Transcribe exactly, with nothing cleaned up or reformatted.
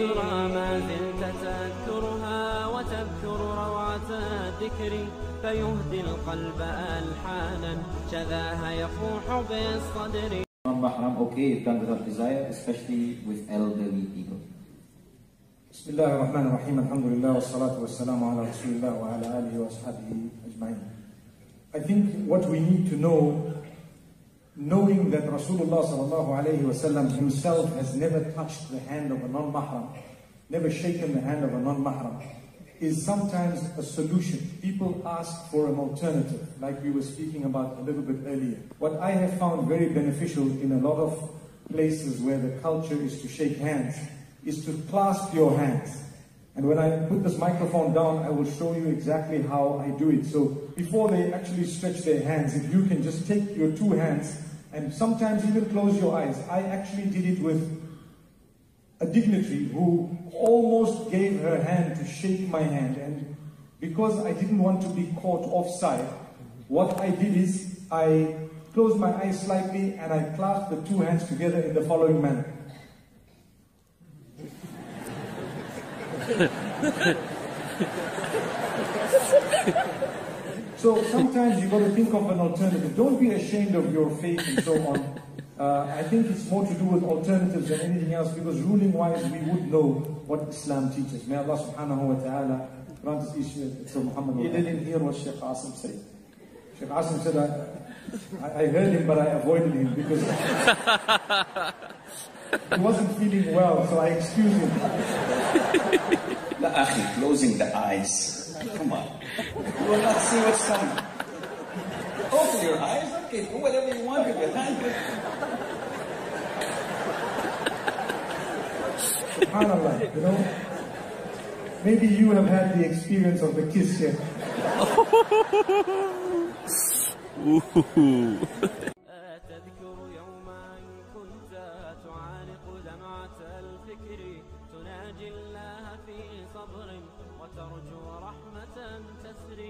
ما زلت تذكرها وتذكر روعة الذكر فيهدي القلب ألحانا شذاها يفوح بالصدر. Mahram, okay, if done without desire, especially with elderly people. بسم الله الرحمن الرحيم الحمد لله والصلاة والسلام على رسول الله وعلى آله وأصحابه أجمعين. I think what we need to know, knowing that Rasulullah sallallahu alayhi wa sallam himself has never touched the hand of a non-mahram, never shaken the hand of a non-mahram, is sometimes a solution. People ask for an alternative, like we were speaking about a little bit earlier. What I have found very beneficial in a lot of places where the culture is to shake hands, is to clasp your hands. And when I put this microphone down, I will show you exactly how I do it. So before they actually stretch their hands, if you can just take your two hands and sometimes even close your eyes. I actually did it with a dignitary who almost gave her hand to shake my hand. And because I didn't want to be caught offside, what I did is I closed my eyes slightly and I clasped the two hands together in the following manner. So sometimes you've got to think of an alternative. Don't be ashamed of your faith and so on. Uh, I think it's more to do with alternatives than anything else, because ruling-wise we would know what Islam teaches. May Allah subhanahu wa ta'ala grant us each to Muhammad. He didn't hear what Shaykh Asim said. Shaykh Asim said, I, I heard him but I avoided him because he wasn't feeling well, so I excused him. Akhi, closing the eyes. Come on. You will not see what's coming. Open your eyes. Okay, do whatever you want with your hand. SubhanAllah, you know? Maybe you have had the experience of the kiss here. تناجي الله في صبر وترجو رحمة تسري.